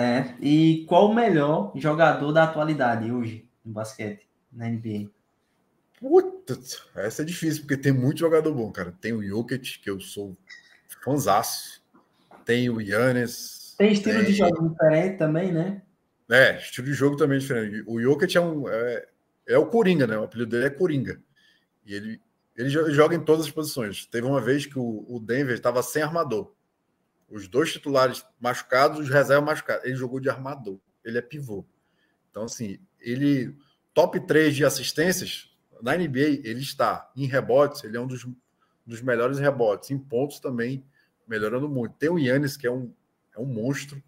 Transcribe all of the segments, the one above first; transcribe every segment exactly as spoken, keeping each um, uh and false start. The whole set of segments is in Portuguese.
É, e qual o melhor jogador da atualidade hoje no basquete, na N B A? Puta, essa é difícil, porque tem muito jogador bom, cara. Tem o Jokic, que eu sou fãzaço. Tem o Giannis. Tem estilo tem... de jogo diferente também, né? É, estilo de jogo também é diferente. O Jokic é, um, é, é o Coringa, né? O apelido dele é Coringa. E ele, ele joga em todas as posições. Teve uma vez que o, o Denver estava sem armador. Os dois titulares machucados, os reservas machucados. Ele jogou de armador. Ele é pivô. Então, assim, ele... top três de assistências, na N B A, ele está em rebotes. Ele é um dos, dos melhores rebotes. Em pontos também, melhorando muito. Tem o Giannis, que é um, é um monstro.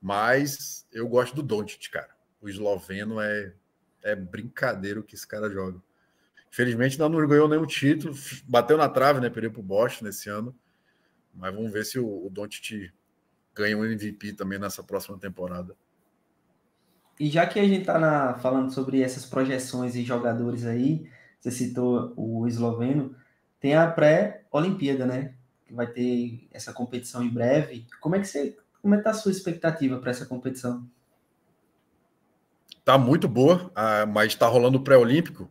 Mas eu gosto do Dončić, cara. O esloveno é, é brincadeira o que esse cara joga. Infelizmente, não ganhou nenhum título. Bateu na trave, né? Perdeu pro Boston nesse ano. Mas vamos ver se o, o Dončić ganha um M V P também nessa próxima temporada. E já que a gente está falando sobre essas projeções e jogadores aí, você citou o esloveno, tem a pré-Olimpíada, né? Que vai ter essa competição em breve. Como é que você, como é que tá a sua expectativa para essa competição? Tá muito boa, mas está rolando o pré-olímpico,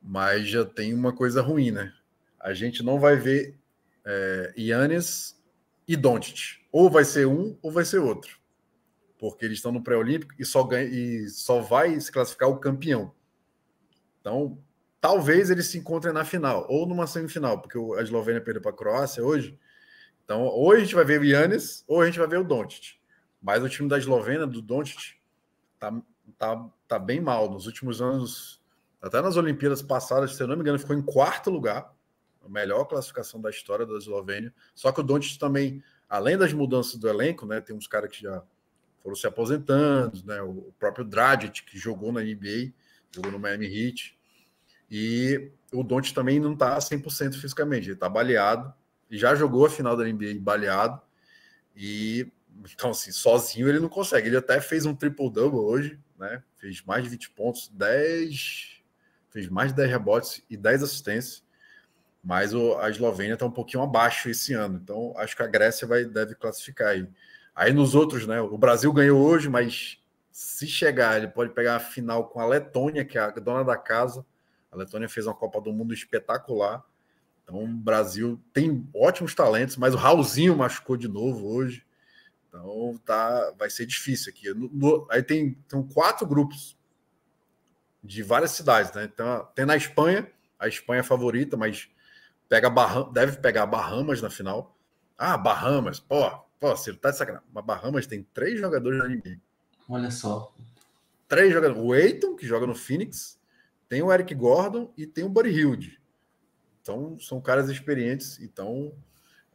mas já tem uma coisa ruim, né? A gente não vai ver É, Giannis e Dončić. Ou vai ser um ou vai ser outro. Porque eles estão no pré-olímpico e só ganha, e só vai se classificar o campeão. Então, talvez eles se encontrem na final ou numa semifinal, porque a Eslovênia perdeu para a Croácia hoje. Então, ou a gente vai ver o Giannis ou a gente vai ver o Dončić. Mas o time da Eslovênia, do Dončić, tá, tá, tá bem mal. Nos últimos anos, até nas Olimpíadas passadas, se eu não me engano, ficou em quarto lugar. A melhor classificação da história da Eslovênia. Só que o Dončić também, além das mudanças do elenco, né, tem uns caras que já foram se aposentando, né, o próprio Dragic, que jogou na N B A, jogou no Miami Heat, e o Dončić também não está cem por cento fisicamente, ele está baleado, e já jogou a final da N B A baleado, e então assim, sozinho ele não consegue, ele até fez um triple-double hoje, né, fez mais de vinte pontos, dez, fez mais de dez rebotes e dez assistências, mas a Eslovênia está um pouquinho abaixo esse ano, então acho que a Grécia vai, deve classificar aí. Aí nos outros, né? O Brasil ganhou hoje, mas se chegar, ele pode pegar a final com a Letônia, que é a dona da casa. A Letônia fez uma Copa do Mundo espetacular. Então o Brasil tem ótimos talentos, mas o Raulzinho machucou de novo hoje. Então tá, vai ser difícil aqui. No, no, aí tem, tem quatro grupos de várias cidades, né? Então, tem na Espanha, a Espanha é favorita, mas Pega Baham, deve pegar Bahamas na final. Ah, Bahamas. Pô, pô, você tá de sacanagem. Mas Bahamas tem três jogadores na N B A. Olha só. Três jogadores. O Ayton, que joga no Phoenix. Tem o Eric Gordon e tem o Buddy Hilde. Então, são caras experientes. Então,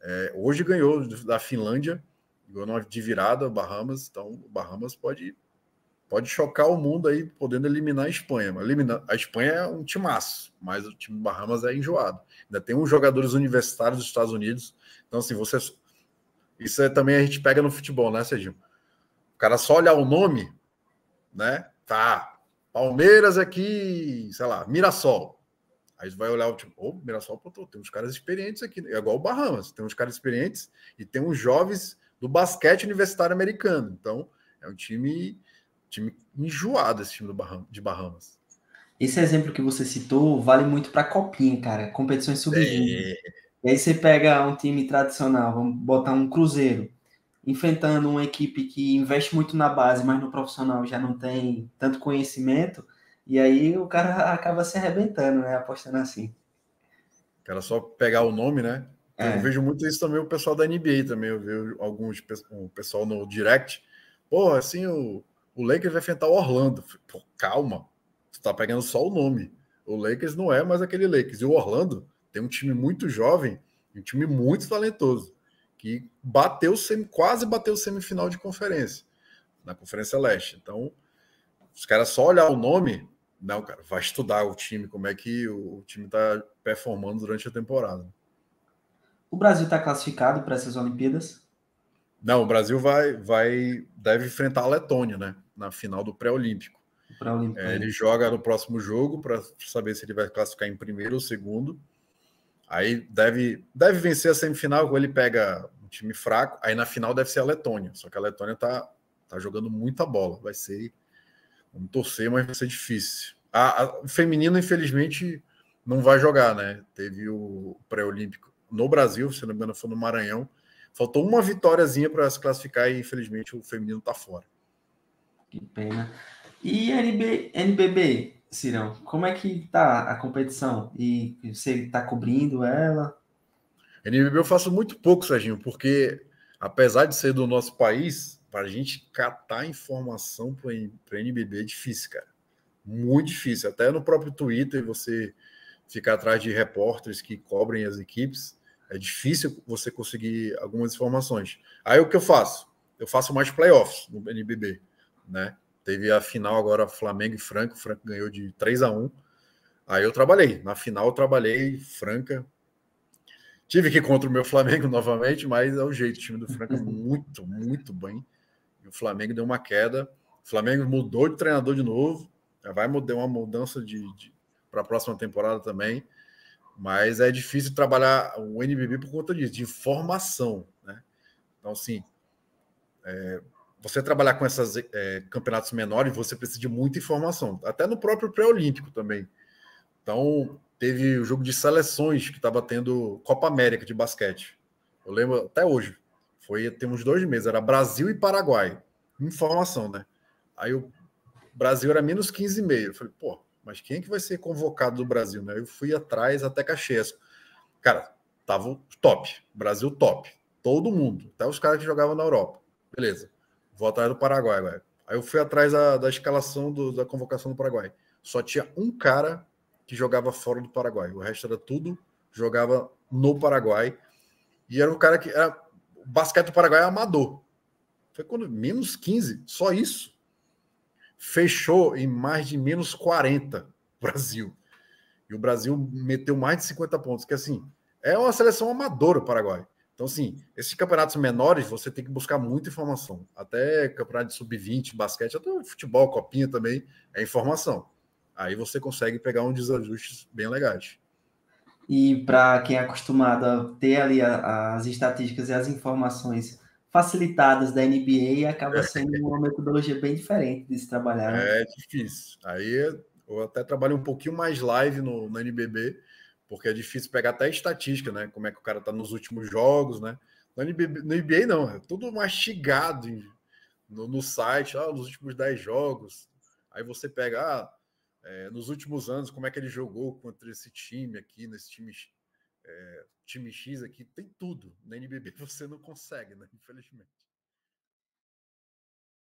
é, hoje ganhou da Finlândia. Ganhou de virada Bahamas. Então, Bahamas pode, pode chocar o mundo aí, podendo eliminar a Espanha. Mas eliminar, a Espanha é um timaço, mas o time do Bahamas é enjoado. Ainda tem uns jogadores universitários dos Estados Unidos. Então, assim, você... Isso é, também a gente pega no futebol, né, Serginho? O cara só olhar o nome, né? Tá, Palmeiras aqui, sei lá, Mirassol. Aí você vai olhar o time, ô, oh, Mirassol, pô, tem uns caras experientes aqui. É igual o Bahamas, tem uns caras experientes e tem uns jovens do basquete universitário americano. Então, é um time, time enjoado esse time do Baham, de Bahamas. Esse exemplo que você citou vale muito para copinha, cara. Competições sub vinte. É. E aí você pega um time tradicional, vamos botar um Cruzeiro, enfrentando uma equipe que investe muito na base, mas no profissional já não tem tanto conhecimento, e aí o cara acaba se arrebentando, né? Apostando assim. O cara só pegar o nome, né? É. Eu vejo muito isso também, o pessoal da N B A também. Eu vejo alguns, o pessoal no direct. Pô, assim, o, o Lakers vai enfrentar o Orlando. Pô, calma. Você tá pegando só o nome. O Lakers não é mais aquele Lakers. E o Orlando tem um time muito jovem, um time muito talentoso, que bateu quase bateu semifinal de conferência, na Conferência Leste. Então, os caras só olhar o nome, não, cara, vai estudar o time, como é que o, o time tá performando durante a temporada. O Brasil tá classificado para essas Olimpíadas? Não, o Brasil vai, vai, deve enfrentar a Letônia, né, na final do pré-olímpico. É, ele joga no próximo jogo para saber se ele vai classificar em primeiro ou segundo. Aí deve, deve vencer a semifinal, quando ele pega um time fraco. Aí na final deve ser a Letônia. Só que a Letônia tá Tá jogando muita bola. Vai ser... Vamos torcer, mas vai ser difícil. A, a, o feminino, infelizmente, não vai jogar, né? Teve o pré-olímpico no Brasil, se não me engano, foi no Maranhão. Faltou uma vitóriazinha para se classificar e, infelizmente, o feminino tá fora. Que pena. E N B B, Cirão, como é que tá a competição? E você tá cobrindo ela? N B B eu faço muito pouco, Serginho, porque apesar de ser do nosso país, para a gente catar informação para N B B é difícil, cara. Muito difícil. Até no próprio Twitter você ficar atrás de repórteres que cobrem as equipes, é difícil você conseguir algumas informações. Aí o que eu faço? Eu faço mais playoffs no N B B, né? Teve a final agora, Flamengo e Franca. O Franca ganhou de três a um. Aí eu trabalhei. Na final eu trabalhei, Franca. Tive que ir contra o meu Flamengo novamente, mas é o jeito. O time do Franca muito, muito bem. E o Flamengo deu uma queda. O Flamengo mudou de treinador de novo. Já vai mudar uma mudança de, de, para a próxima temporada também. Mas é difícil trabalhar o N B B por conta disso, de formação, né? Então, assim... É... Você trabalhar com esses é, campeonatos menores, você precisa de muita informação. Até no próprio pré-olímpico também. Então, teve o jogo de seleções que estava tendo Copa América de basquete. Eu lembro até hoje. Foi, tem uns dois meses. Era Brasil e Paraguai. Informação, né? Aí o Brasil era menos quinze e meio. Eu falei, pô, mas quem é que vai ser convocado do Brasil, né? Eu fui atrás até Caxias. Cara, tava top. Brasil top. Todo mundo. Até os caras que jogavam na Europa. Beleza. Vou atrás do Paraguai, velho. Aí eu fui atrás da, da escalação do, da convocação do Paraguai. Só tinha um cara que jogava fora do Paraguai. O resto era tudo, jogava no Paraguai. E era um cara que... Era, o basquete do Paraguai é amador. Foi quando... menos quinze, só isso. Fechou em mais de menos quarenta o Brasil. E o Brasil meteu mais de cinquenta pontos. Que assim, é uma seleção amadora o Paraguai. Então, assim, esses campeonatos menores, você tem que buscar muita informação. Até campeonato de sub vinte, basquete, até futebol, copinha também, é informação. Aí você consegue pegar uns desajustes bem legais. E para quem é acostumado a ter ali a, as estatísticas e as informações facilitadas da N B A, acaba sendo é. uma metodologia bem diferente de se trabalhar. É difícil. Aí eu até trabalho um pouquinho mais live no, no N B B, porque é difícil pegar até estatística, né? Como é que o cara tá nos últimos jogos, né? No N B A, no N B A não, é tudo mastigado no, no site, ah, nos últimos dez jogos. Aí você pega, ah, é, nos últimos anos, como é que ele jogou contra esse time aqui, nesse time, é, time X aqui, tem tudo. No N B B você não consegue, né? Infelizmente.